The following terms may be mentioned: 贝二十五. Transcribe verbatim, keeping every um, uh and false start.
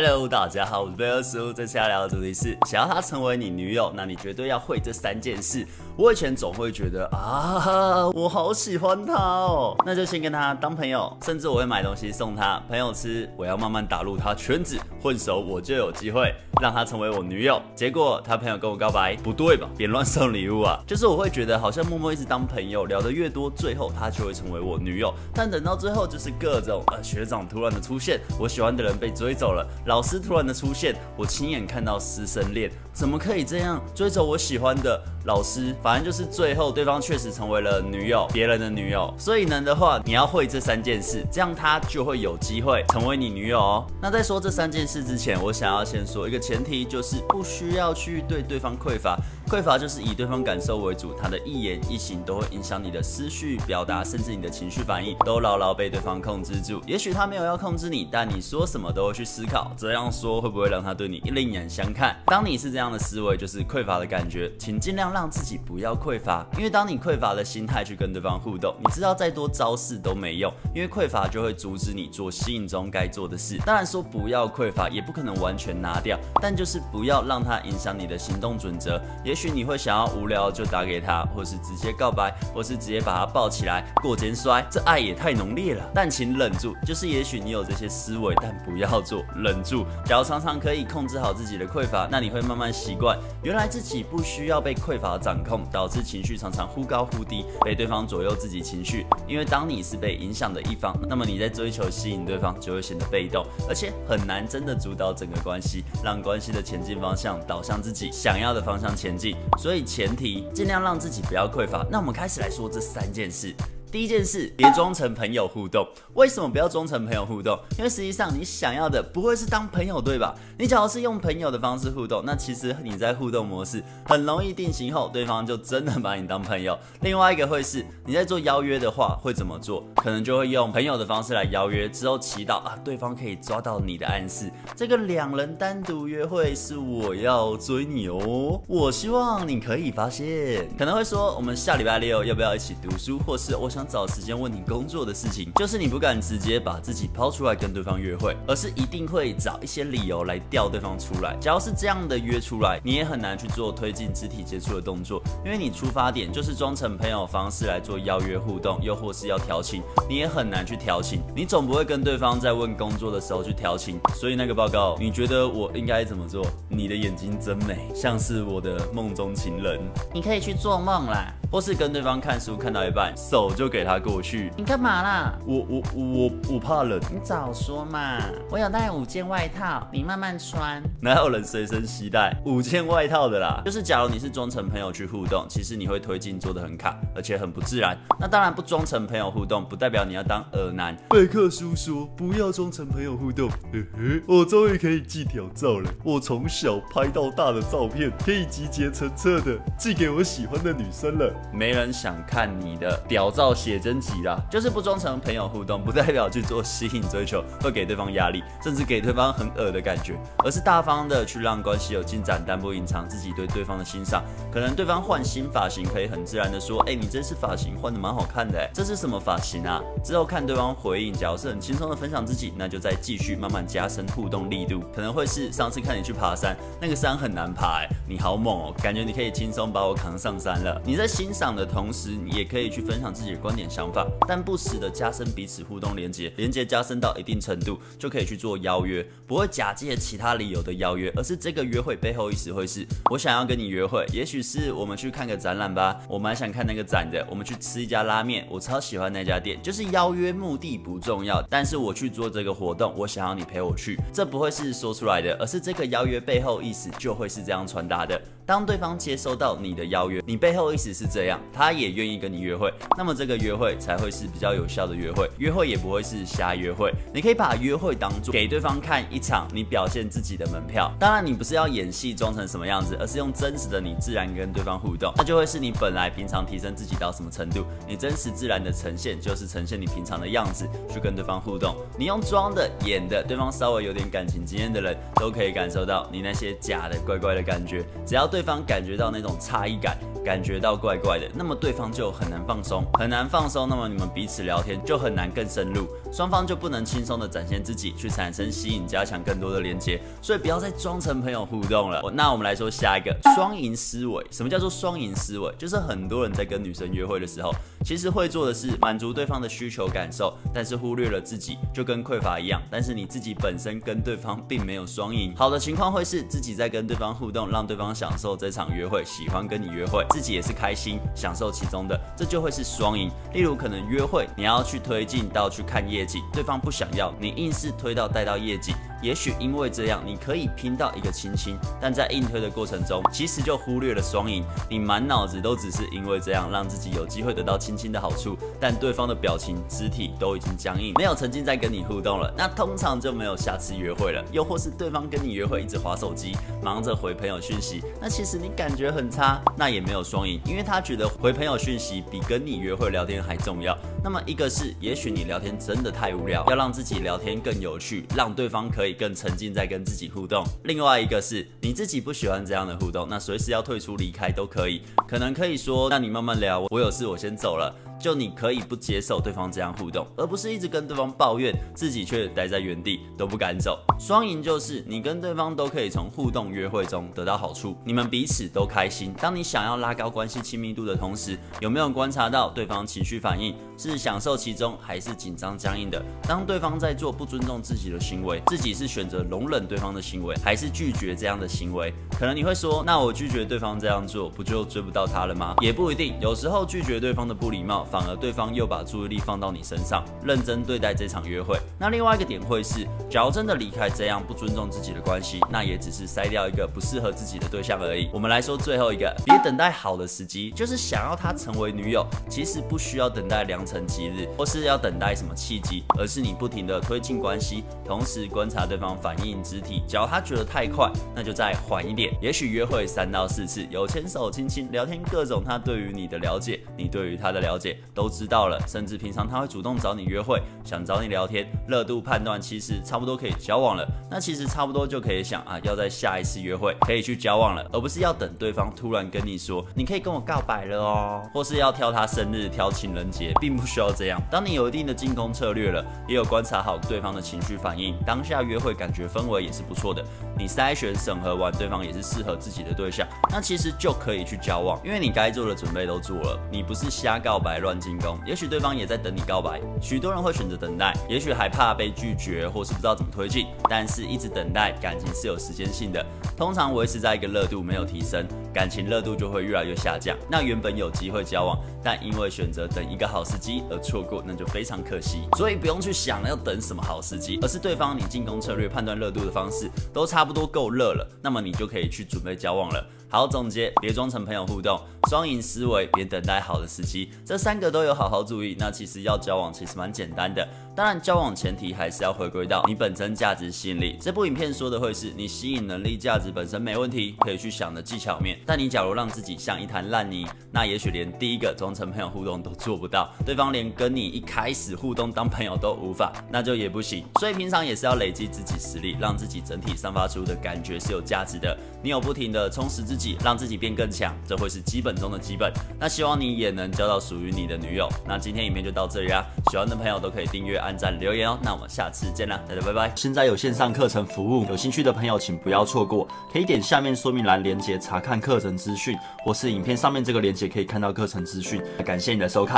Hello， 大家好，我是贝二十五。这次要聊的主题是：想要她成为你女友，那你绝对要会这三件事。我以前总会觉得啊，我好喜欢她哦，那就先跟她当朋友，甚至我会买东西送她，朋友吃。我要慢慢打入她圈子，混熟我就有机会让她成为我女友。结果她朋友跟我告白，不对吧？别乱送礼物啊！就是我会觉得好像默默一直当朋友，聊得越多，最后她就会成为我女友。但等到最后，就是各种呃学长突然的出现，我喜欢的人被追走了。老师突然的出现，我亲眼看到师生恋，怎么可以这样追走我喜欢的老师？反正就是最后对方确实成为了女友，别人的女友。所以呢的话，你要会这三件事，这样她就会有机会成为你女友哦。那在说这三件事之前，我想要先说一个前提，就是不需要去对对方匮乏。匮乏就是以对方感受为主，他的一言一行都会影响你的思绪表达，甚至你的情绪反应都牢牢被对方控制住。也许他没有要控制你，但你说什么都会去思考。这样说会不会让他对你另眼相看？当你是这样的思维，就是匮乏的感觉。请尽量让自己不要匮乏，因为当你匮乏的心态去跟对方互动，你知道再多招式都没用，因为匮乏就会阻止你做吸引中该做的事。当然说不要匮乏，也不可能完全拿掉，但就是不要让它影响你的行动准则。也许你会想要无聊就打给他，或是直接告白，或是直接把他抱起来过肩摔，这爱也太浓烈了。但请忍住，就是也许你有这些思维，但不要做，忍住。假如常常可以控制好自己的匮乏，那你会慢慢习惯，原来自己不需要被匮乏掌控，导致情绪常常忽高忽低，被对方左右自己情绪。因为当你是被影响的一方，那么你在追求吸引对方就会显得被动，而且很难真的主导整个关系，让关系的前进方向导向自己想要的方向前进。所以前提尽量让自己不要匮乏。那我们开始来说这三件事。第一件事，别装成朋友互动。为什么不要装成朋友互动？因为实际上你想要的不会是当朋友，对吧？你只要是用朋友的方式互动，那其实你在互动模式很容易定型后，对方就真的把你当朋友。另外一个会是你在做邀约的话会怎么做？可能就会用朋友的方式来邀约，之后祈祷啊对方可以抓到你的暗示。这个两人单独约会是我要追你哦，我希望你可以发现。可能会说我们下礼拜六要不要一起读书，或是我想想找时间问你工作的事情。就是你不敢直接把自己抛出来跟对方约会，而是一定会找一些理由来吊对方出来。假如是这样的约出来，你也很难去做推进肢体接触的动作，因为你出发点就是装成朋友方式来做邀约互动，又或是要调情，你也很难去调情。你总不会跟对方在问工作的时候去调情。所以那个报告，你觉得我应该怎么做？你的眼睛真美，像是我的梦中情人。你可以去做梦啦。或是跟对方看书看到一半，手就给他过去。你干嘛啦？我我我我怕冷。你早说嘛！我有带五件外套，你慢慢穿。哪有人随身携带五件外套的啦？就是假如你是装成朋友去互动，其实你会推进做得很卡，而且很不自然。那当然不装成朋友互动，不代表你要当耳男。贝克叔说不要装成朋友互动。呵呵，我终于可以寄屌照了。我从小拍到大的照片，可以集结成册的寄给我喜欢的女生了。没人想看你的屌照写真集啦。就是不装成朋友互动，不代表去做吸引追求会给对方压力，甚至给对方很恶的感觉，而是大方的去让关系有进展，但不隐藏自己对对方的欣赏。可能对方换新发型，可以很自然的说：“哎、欸，你这次发型换的蛮好看的、欸，哎，这是什么发型啊？”之后看对方回应，假如是很轻松的分享自己，那就再继续慢慢加深互动力度。可能会是上次看你去爬山，那个山很难爬、欸，你好猛哦、喔，感觉你可以轻松把我扛上山了。你在新欣赏的同时，你也可以去分享自己的观点、想法，但不时的加深彼此互动连结，连结加深到一定程度，就可以去做邀约，不会假借其他理由的邀约，而是这个约会背后意思会是：我想要跟你约会，也许是我们去看个展览吧，我蛮想看那个展的，我们去吃一家拉面，我超喜欢那家店。就是邀约目的不重要，但是我去做这个活动，我想要你陪我去。这不会是说出来的，而是这个邀约背后意思就会是这样传达的。当对方接收到你的邀约，你背后意思是这样，他也愿意跟你约会，那么这个约会才会是比较有效的约会。约会也不会是瞎约会，你可以把约会当作给对方看一场你表现自己的门票。当然你不是要演戏装成什么样子，而是用真实的你自然跟对方互动，那就会是你本来平常提升自己到什么程度，你真实自然的呈现就是呈现你平常的样子去跟对方互动。你用装的、演的，对方稍微有点感情经验的人都可以感受到你那些假的、怪怪的感觉。只要对对方感觉到那种差异感，感觉到怪怪的，那么对方就很难放松，很难放松，那么你们彼此聊天就很难更深入，双方就不能轻松的展现自己，去产生吸引，加强更多的连接。所以不要再装成朋友互动了。那我们来说下一个双赢思维。什么叫做双赢思维？就是很多人在跟女生约会的时候，其实会做的是满足对方的需求感受，但是忽略了自己，就跟匮乏一样。但是你自己本身跟对方并没有双赢。好的情况会是自己在跟对方互动，让对方享受这场约会，喜欢跟你约会，自己也是开心享受其中的，这就会是双赢。例如可能约会你要去推进到去看夜景，对方不想要，你硬是推到带到夜景。也许因为这样，你可以拼到一个亲亲，但在硬推的过程中，其实就忽略了双赢。你满脑子都只是因为这样，让自己有机会得到亲亲的好处，但对方的表情、肢体都已经僵硬，没有曾经在跟你互动了，那通常就没有下次约会了。又或是对方跟你约会一直滑手机，忙着回朋友讯息，那其实你感觉很差，那也没有双赢，因为他觉得回朋友讯息比跟你约会聊天还重要。那么一个是，也许你聊天真的太无聊，要让自己聊天更有趣，让对方可以更沉浸在跟自己互动。另外一个是你自己不喜欢这样的互动，那随时要退出离开都可以，可能可以说那你慢慢聊，我有事我先走了，就你可以不接受对方这样互动，而不是一直跟对方抱怨，自己却待在原地都不敢走。双赢就是你跟对方都可以从互动约会中得到好处，你们彼此都开心。当你想要拉高关系亲密度的同时，有没有观察到对方情绪反应是享受其中还是紧张僵硬的？当对方在做不尊重自己的行为，自己是选择容忍对方的行为，还是拒绝这样的行为？可能你会说，那我拒绝对方这样做，不就追不到他了吗？也不一定，有时候拒绝对方的不礼貌，反而对方又把注意力放到你身上，认真对待这场约会。那另外一个点会是，假如真的离开这样不尊重自己的关系，那也只是筛掉一个不适合自己的对象而已。我们来说最后一个，别等待好的时机，就是想要她成为女友，其实不需要等待良辰吉日，或是要等待什么契机，而是你不停的推进关系，同时观察对方反应、肢体。只要他觉得太快，那就再缓一点。也许约会三到四次，有牵手、亲亲、聊天，各种他对于你的了解，你对于他的了解。都知道了，甚至平常他会主动找你约会，想找你聊天，热度判断其实差不多可以交往了。那其实差不多就可以想啊，要在下一次约会可以去交往了，而不是要等对方突然跟你说，你可以跟我告白了哦，或是要挑他生日、挑情人节，并不需要这样。当你有一定的进攻策略了，也有观察好对方的情绪反应，当下约会感觉氛围也是不错的，你筛选审核完对方也是适合自己的对象，那其实就可以去交往，因为你该做的准备都做了，你不是瞎告白乱进攻，也许对方也在等你告白。许多人会选择等待，也许还怕被拒绝，或是不知道怎么推进。但是一直等待，感情是有时间性的，通常维持在一个热度没有提升，感情热度就会越来越下降。那原本有机会交往，但因为选择等一个好时机而错过，那就非常可惜。所以不用去想要等什么好时机，而是对方你进攻策略、判断热度的方式都差不多够热了，那么你就可以去准备交往了。好，总结：别装成朋友互动，双赢思维，别等待好的时机，这三个都有好好注意。那其实要交往其实蛮简单的，当然交往前提还是要回归到你本身价值吸引力。这部影片说的会是你吸引能力、价值本身没问题，可以去想的技巧面。但你假如让自己像一滩烂泥，那也许连第一个装成朋友互动都做不到，对方连跟你一开始互动当朋友都无法，那就也不行。所以平常也是要累积自己实力，让自己整体散发出的感觉是有价值的。你有不停的充实自己。让自己变更强，这会是基本中的基本。那希望你也能交到属于你的女友。那今天影片就到这里啦，喜欢的朋友都可以订阅、按赞、留言哦。那我们下次见啦，大家拜拜。现在有线上课程服务，有兴趣的朋友请不要错过，可以点下面说明栏连结查看课程资讯，或是影片上面这个连结可以看到课程资讯。感谢你的收看。